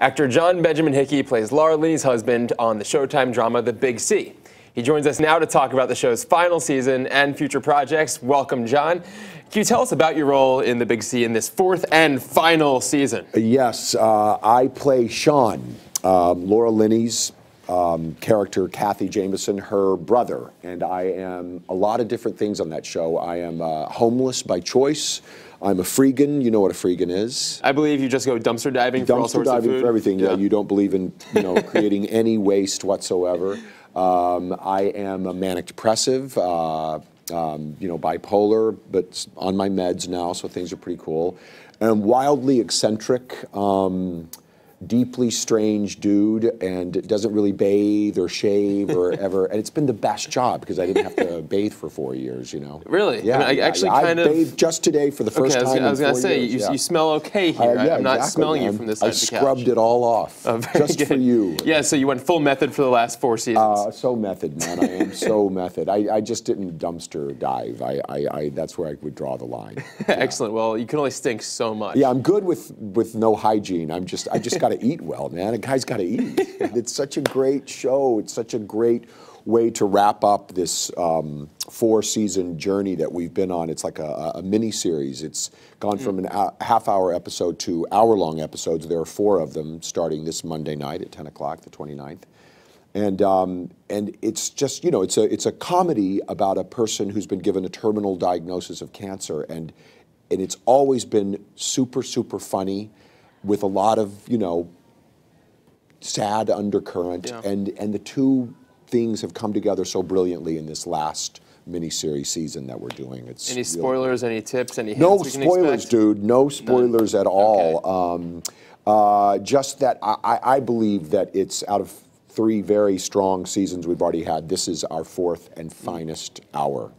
Actor John Benjamin Hickey plays Laura Linney's husband on the Showtime drama The Big C. He joins us now to talk about the show's final season and future projects. Welcome, John. Can you tell us about your role in The Big C in this fourth and final season? Yes, I play Sean, Laura Linney's character, Kathy Jameson, her brother. And I am a lot of different things on that show. I am homeless by choice. I'm a freegan. You know what a freegan is. I believe you just go dumpster diving for all sorts of food. Dumpster diving for everything. Yeah. You don't believe in creating any waste whatsoever. I am a manic depressive, bipolar, but on my meds now, so things are pretty cool. I'm wildly eccentric, deeply strange dude, and doesn't really bathe or shave or ever. And it's been the best job because I didn't have to bathe for 4 years, you know. Really? Yeah. I mean, I bathed just today for the first time. I was going to say, you smell okay here. I'm not smelling you from this side of the couch. I scrubbed it all off just good. For you. Yeah, so you went full method for the last 4 seasons. So method, man. I am so method. I just didn't dumpster dive. That's where I would draw the line. Yeah. Excellent. Well, you can only stink so much. Yeah, I'm good with no hygiene. I just got to eat well, man. A guy's got to eat. It's such a great show. It's such a great way to wrap up this four-season journey that we've been on. It's like a mini-series. It's gone from a half-hour episode to hour-long episodes. There are 4 of them starting this Monday night at 10 o'clock, the 29th. And it's just, it's a comedy about a person who's been given a terminal diagnosis of cancer. And it's always been super, super funny, with a lot of, sad undercurrent, and the two things have come together so brilliantly in this last miniseries season that we're doing. It's any spoilers, any tips, any hints? No spoilers, dude. No spoilers at all. Okay. Just that I believe that it's out of 3 very strong seasons we've already had, this is our 4th and finest hour.